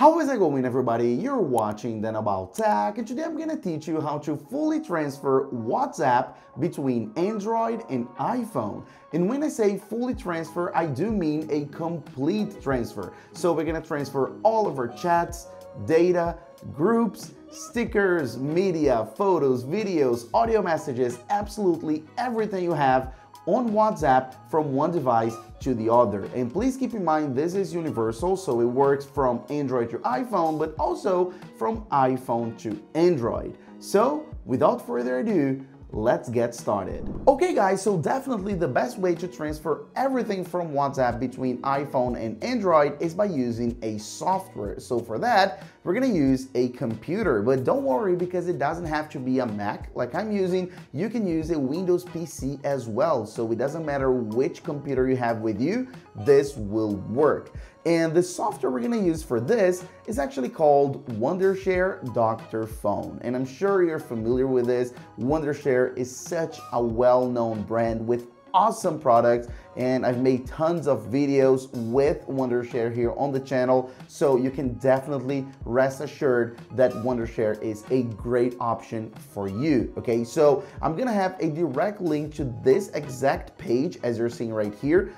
How is it going, everybody? You're watching Daniel About Tech, and today I'm gonna teach you how to fully transfer WhatsApp between Android and iPhone. And when I say fully transfer, I do mean a complete transfer. So we're gonna transfer all of our chats, data, groups, stickers, media, photos, videos, audio messages, absolutely everything you have on WhatsApp from one device to the other. And please keep in mind, this is universal, so it works from Android to iPhone, but also from iPhone to Android. So without further ado, let's get started. Okay guys, so definitely the best way to transfer everything from WhatsApp between iPhone and Android is by using a software. So for that, we're gonna use a computer, but don't worry because it doesn't have to be a Mac like I'm using. You can use a Windows PC as well. So it doesn't matter which computer you have with you, this will work. And the software we're gonna use for this is actually called Wondershare Dr.Fone. And I'm sure you're familiar with this. Wondershare is such a well-known brand with awesome products, and I've made tons of videos with Wondershare here on the channel, so you can definitely rest assured that Wondershare is a great option for you. Okay, so I'm gonna have a direct link to this exact page as you're seeing right here,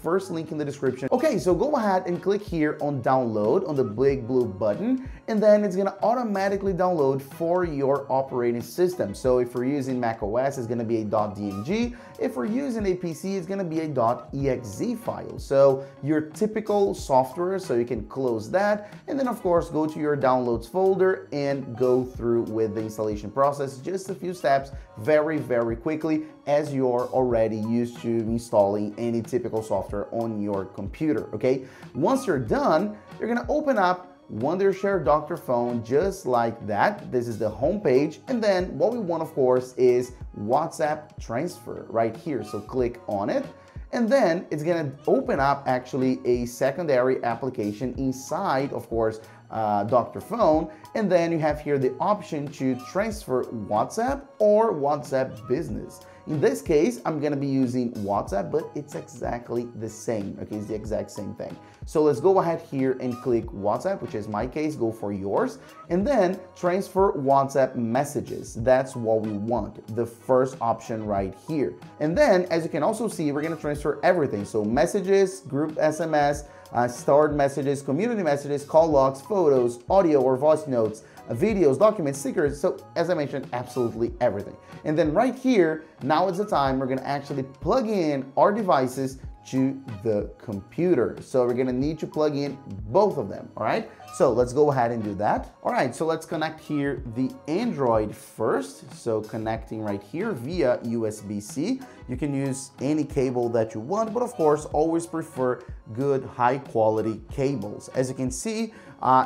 first link in the description. Okay, so go ahead and click here on download on the big blue button, and then it's gonna automatically download for your operating system. So if you're using macOS, it's gonna be a .dmg. If we're using a PC, it's gonna be a .exe file. So your typical software, so you can close that. And then of course, go to your downloads folder and go through with the installation process. Just a few steps, very, very quickly, as you're already used to installing any typical software on your computer, okay? Once you're done, you're gonna open up Wondershare Dr.Fone just like that. This is the home page, and then what we want, of course, is WhatsApp transfer right here. So click on it, and then it's gonna open up actually a secondary application inside, of course, Dr.Fone, and then you have here the option to transfer WhatsApp or WhatsApp Business. In this case, I'm gonna be using WhatsApp, but it's exactly the same, okay? It's the exact same thing. So let's go ahead here and click WhatsApp, which is my case, go for yours, and then transfer WhatsApp messages. That's what we want, the first option right here. And then, as you can also see, we're gonna transfer everything. So messages, group SMS, stored messages, community messages, call logs, photos, audio or voice notes, videos, documents, stickers, so as I mentioned, absolutely everything. And then right here, now is the time we're gonna actually plug in our devices to the computer. So we're gonna need to plug in both of them, all right? So let's go ahead and do that. All right, so let's connect here the Android first. So connecting right here via USB-C. You can use any cable that you want, but of course, always prefer good high quality cables. As you can see,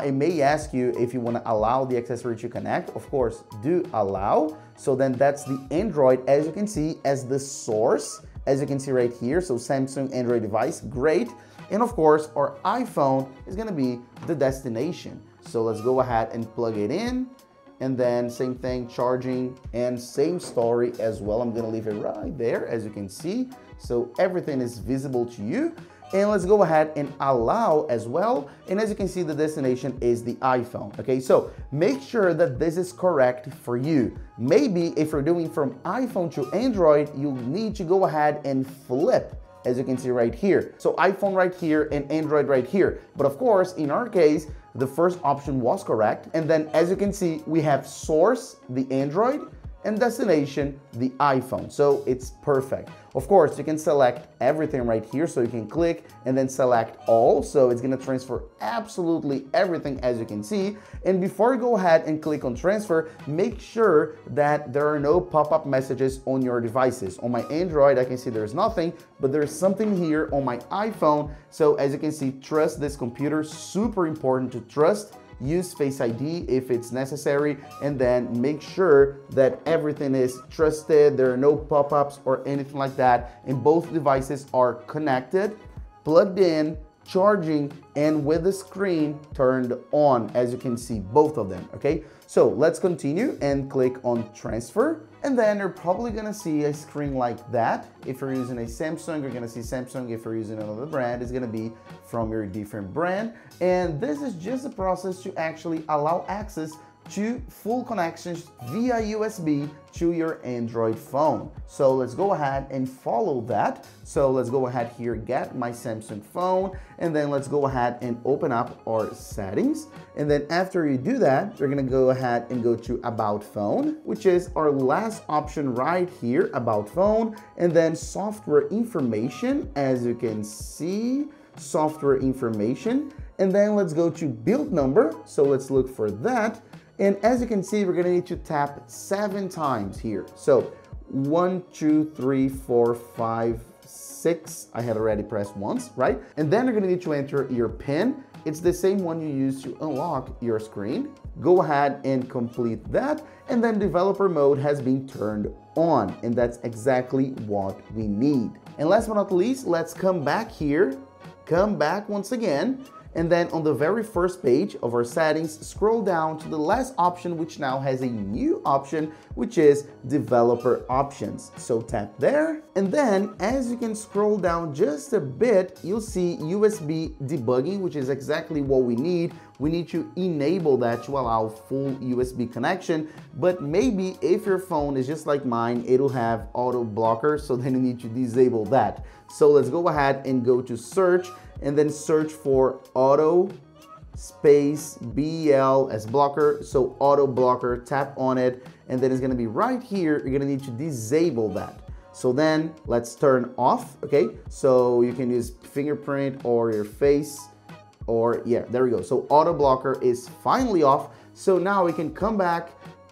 it may ask you if you wanna allow the accessory to connect. Of course, do allow. So then that's the Android, as you can see, as the source, as you can see right here. So Samsung Android device, great. And of course, our iPhone is gonna be the destination. So let's go ahead and plug it in. And then same thing, charging, and same story as well. I'm gonna leave it right there, as you can see. So everything is visible to you. And let's go ahead and allow as well. And as you can see, the destination is the iPhone, okay? So make sure that this is correct for you. Maybe if you're doing from iPhone to Android, you need to go ahead and flip, as you can see right here. So iPhone right here and Android right here. But of course, in our case, the first option was correct. And then as you can see, we have source, the Android, and destination, the iPhone. So it's perfect. Of course, you can select everything right here. So you can click and then select all. So it's gonna transfer absolutely everything, as you can see. And before you go ahead and click on transfer, make sure that there are no pop-up messages on your devices. On my Android, I can see there's nothing, but there's something here on my iPhone. So as you can see, trust this computer, super important to trust. Use Face ID if it's necessary, and then make sure that everything is trusted, there are no pop-ups or anything like that, and both devices are connected, plugged in, charging and with the screen turned on, as you can see, both of them, okay? So let's continue and click on transfer. And then you're probably gonna see a screen like that. If you're using a Samsung, you're gonna see Samsung. If you're using another brand, it's gonna be from your different brand. And this is just a process to actually allow access to full connections via USB to your Android phone. So let's go ahead and follow that. So let's go ahead here, get my Samsung phone, and then let's go ahead and open up our settings. And then after you do that, you're gonna go ahead and go to About Phone, which is our last option right here, About Phone, and then software information, as you can see, software information. And then let's go to build number. So let's look for that. And as you can see, we're gonna need to tap 7 times here. So 1, 2, 3, 4, 5, 6. I had already pressed once, right? And then you're gonna need to enter your PIN. It's the same one you use to unlock your screen. Go ahead and complete that. And then developer mode has been turned on. And that's exactly what we need. And last but not least, let's come back here. Come back once again. And then on the very first page of our settings, scroll down to the last option, which now has a new option, which is developer options. So tap there. And then as you can scroll down just a bit, you'll see USB debugging, which is exactly what we need. We need to enable that to allow full USB connection. But maybe if your phone is just like mine, it'll have auto blocker. So then you need to disable that. So let's go ahead and go to search and then search for auto space BL as blocker. So auto blocker, tap on it, and then it's gonna be right here. You're gonna need to disable that. So then let's turn off, okay? So you can use fingerprint or your face or yeah, there we go. So auto blocker is finally off. So now we can come back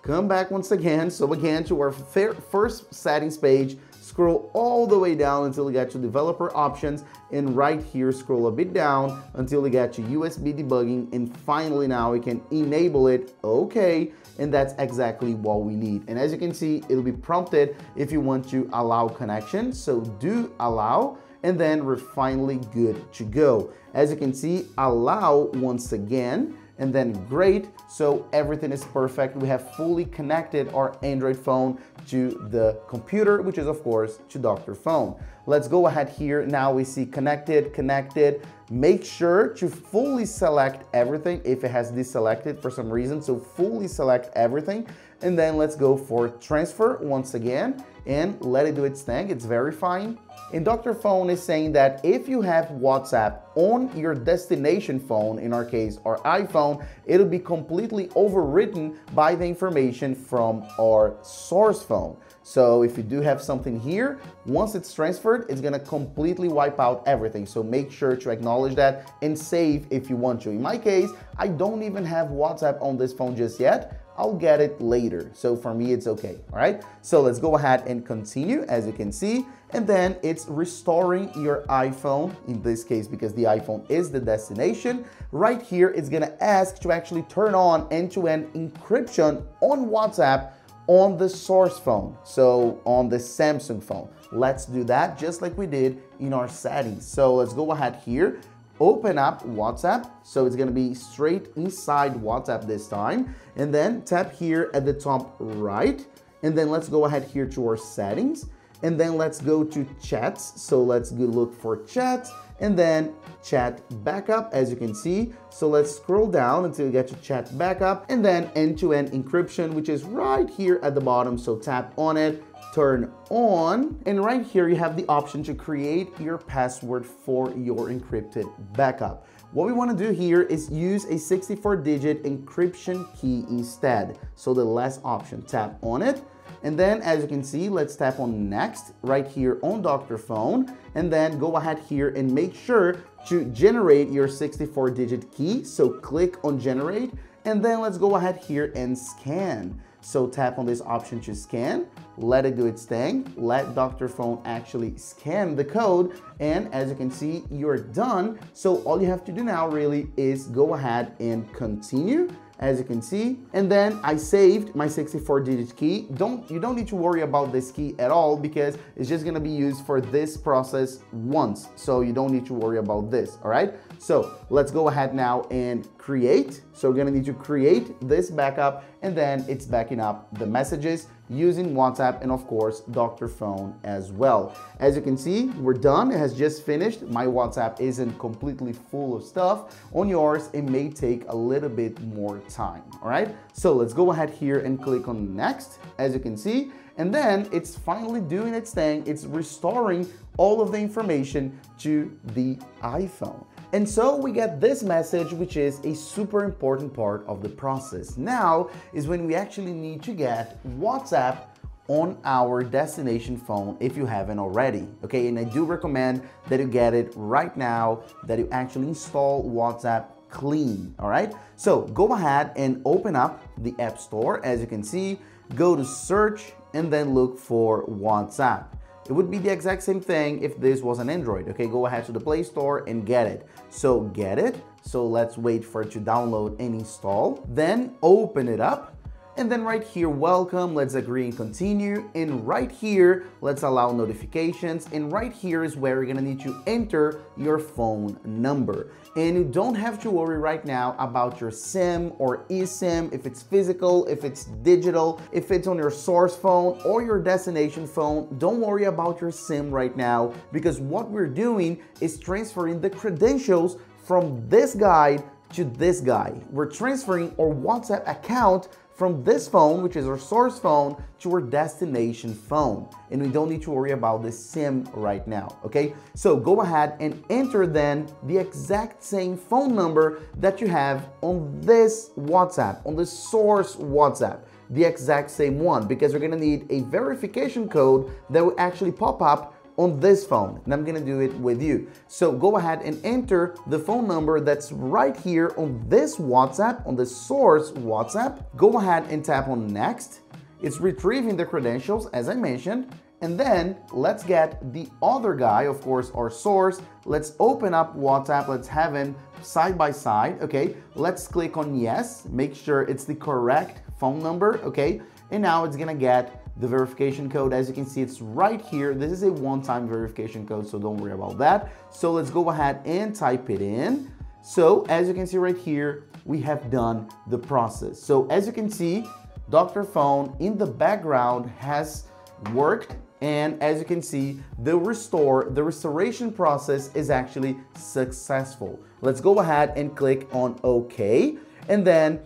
once again. So again to our first settings page, scroll all the way down until you get to developer options, and right here scroll a bit down until you get to USB debugging, and finally now we can enable it, okay? And that's exactly what we need. And as you can see, it'll be prompted if you want to allow connection, so do allow, and then we're finally good to go. As you can see, allow once again, and then great, so everything is perfect. We have fully connected our Android phone to the computer, which is of course to Dr.Fone. Let's go ahead here, now we see connected. Make sure to fully select everything if it has deselected for some reason, so fully select everything. And then let's go for transfer once again and let it do its thing, it's verifying. And Dr.Fone is saying that if you have WhatsApp on your destination phone, in our case, our iPhone, it'll be completely overwritten by the information from our source phone. So if you do have something here, once it's transferred, it's gonna completely wipe out everything. So make sure to acknowledge that and save if you want to. In my case, I don't even have WhatsApp on this phone just yet. I'll get it later. So for me, it's okay, all right? So let's go ahead and continue, as you can see. And then it's restoring your iPhone, in this case, because the iPhone is the destination. Right here, it's gonna ask to actually turn on end-to-end encryption on WhatsApp on the source phone, so on the Samsung phone. Let's do that just like we did in our settings. So let's go ahead here, open up WhatsApp. So it's gonna be straight inside WhatsApp this time. And then tap here at the top right. And then let's go ahead here to our settings. And then let's go to chats. So let's go look for chats and then chat backup, as you can see. So let's scroll down until you get to chat backup and then end-to-end encryption, which is right here at the bottom. So tap on it, turn on, and right here you have the option to create your password for your encrypted backup. What we want to do here is use a 64-digit encryption key instead. So the last option, tap on it. And then as you can see, let's tap on next right here on Dr.Fone, and then go ahead here and make sure to generate your 64-digit key. So click on generate, and then let's go ahead here and scan. So tap on this option to scan, let it do its thing, let Dr.Fone actually scan the code, and as you can see, you're done. So all you have to do now really is go ahead and continue, as you can see, and then I saved my 64-digit key. You don't need to worry about this key at all because it's just gonna be used for this process once. So you don't need to worry about this, all right? So let's go ahead now and create. So we're gonna need to create this backup, and then it's backing up the messages using WhatsApp and of course Dr.Fone as well. As you can see, we're done. It has just finished. My WhatsApp isn't completely full of stuff. On yours, it may take a little bit more time. All right, so let's go ahead here and click on next, as you can see, and then it's finally doing its thing. It's restoring all of the information to the iPhone. And so we get this message, which is a super important part of the process. Now is when we actually need to get WhatsApp on our destination phone if you haven't already, okay? And I do recommend that you get it right now, that you actually install WhatsApp Clean, all right? So go ahead and open up the App Store, as you can see, go to search and then look for WhatsApp. It would be the exact same thing if this was an Android, okay? Go ahead to the Play Store and get it. So get it, so let's wait for it to download and install, then open it up, and then right here, welcome, let's agree and continue, and right here, let's allow notifications, and right here is where you're gonna need to enter your phone number. And you don't have to worry right now about your SIM or eSIM, if it's physical, if it's digital, if it's on your source phone or your destination phone. Don't worry about your SIM right now, because what we're doing is transferring the credentials from this guy to this guy. We're transferring our WhatsApp account from this phone, which is our source phone, to our destination phone. And we don't need to worry about the SIM right now, okay? So go ahead and enter then the exact same phone number that you have on this WhatsApp, on the source WhatsApp, the exact same one, because we're gonna need a verification code that will actually pop up on this phone, and I'm gonna do it with you. So go ahead and enter the phone number that's right here on this WhatsApp, on the source WhatsApp. Go ahead and tap on next. It's retrieving the credentials, as I mentioned, and then let's get the other guy, of course, our source. Let's open up WhatsApp, let's have him side by side, okay? Let's click on yes, make sure it's the correct phone number, okay? And now it's gonna get the verification code. As you can see, it's right here. This is a one-time verification code, so don't worry about that. So let's go ahead and type it in. So as you can see right here, we have done the process. So as you can see, Dr.Fone in the background has worked, and as you can see, the restoration process is actually successful. Let's go ahead and click on OK, and then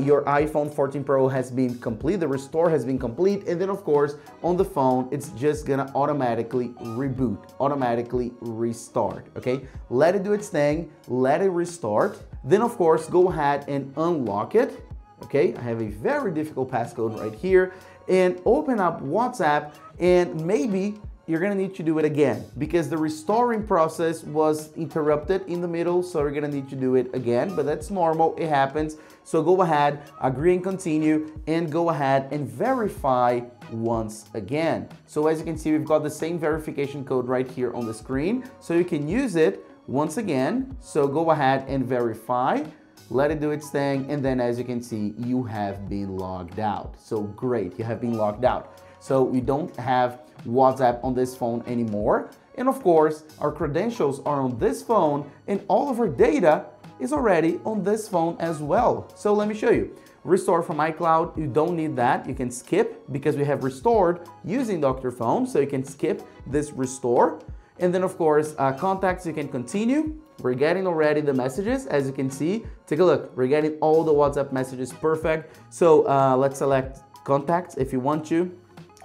your iPhone 14 Pro has been complete, the restore has been complete, and then of course on the phone it's just gonna automatically reboot, automatically restart, okay? Let it do its thing, let it restart, then of course go ahead and unlock it, okay? I have a very difficult passcode right here, and open up WhatsApp, and maybe you're gonna need to do it again because the restoring process was interrupted in the middle, so you're gonna need to do it again, but that's normal, it happens. So go ahead, agree and continue, and go ahead and verify once again. So as you can see, we've got the same verification code right here on the screen, so you can use it once again. So go ahead and verify, let it do its thing, and then as you can see, you have been logged out. So great, you have been logged out. So we don't have WhatsApp on this phone anymore. And of course, our credentials are on this phone, and all of our data is already on this phone as well. So let me show you. Restore from iCloud, you don't need that. You can skip because we have restored using Dr.Fone, so you can skip this restore. And then of course, contacts, you can continue. We're getting already the messages, as you can see. Take a look, we're getting all the WhatsApp messages, perfect. So let's select contacts if you want to.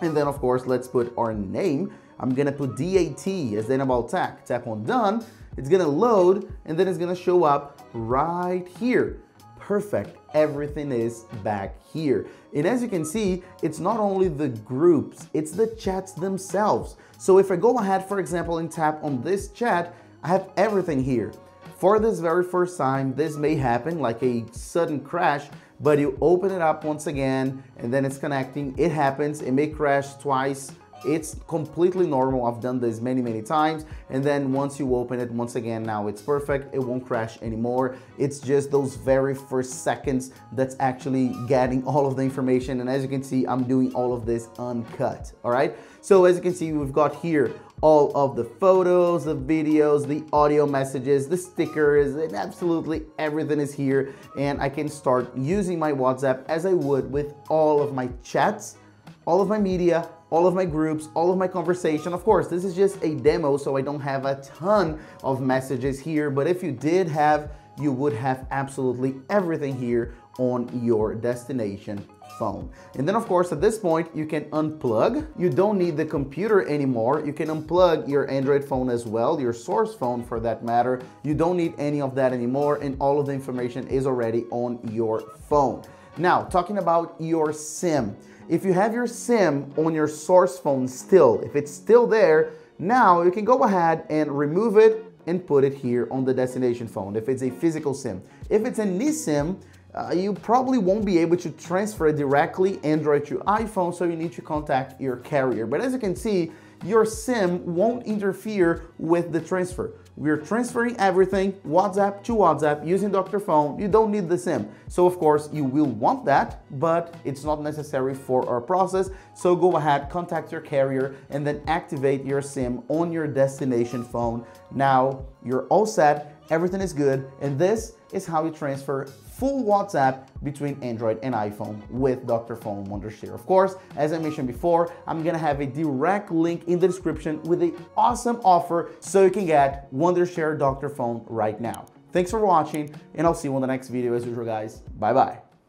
And then of course, let's put our name. I'm gonna put DAT as Daniel About Tech. Tap on done, it's gonna load, and then it's gonna show up right here. Perfect, everything is back here. And as you can see, it's not only the groups, it's the chats themselves. So if I go ahead, for example, and tap on this chat, I have everything here. For this very first time, this may happen like a sudden crash, but you open it up once again, and then it's connecting, it happens, it may crash twice, it's completely normal, I've done this many, many times, and then once you open it once again, now it's perfect, it won't crash anymore, it's just those very first seconds that's actually getting all of the information, and as you can see, I'm doing all of this uncut, all right? So as you can see, we've got here all of the photos, the videos, the audio messages, the stickers, and absolutely everything is here, and I can start using my WhatsApp as I would with all of my chats, all of my media, all of my groups, all of my conversation. Of course, this is just a demo, so I don't have a ton of messages here, but if you did have, you would have absolutely everything here on your destination phone. And then of course, at this point, you can unplug. You don't need the computer anymore. You can unplug your Android phone as well, your source phone for that matter. You don't need any of that anymore, and all of the information is already on your phone. Now, talking about your SIM. If you have your SIM on your source phone still, if it's still there, now you can go ahead and remove it and put it here on the destination phone, if it's a physical SIM. If it's an eSIM, you probably won't be able to transfer it directly Android to iPhone, so you need to contact your carrier. But as you can see, your SIM won't interfere with the transfer. We're transferring everything WhatsApp to WhatsApp using Dr.Fone. You don't need the SIM. So of course you will want that, but it's not necessary for our process. So go ahead, contact your carrier, and then activate your SIM on your destination phone. Now you're all set, everything is good, and this is how you transfer full WhatsApp between Android and iPhone with Dr.Fone Wondershare. Of course, as I mentioned before, I'm gonna have a direct link in the description with an awesome offer so you can get Wondershare Dr.Fone right now. Thanks for watching, and I'll see you on the next video as usual, guys. Bye-bye.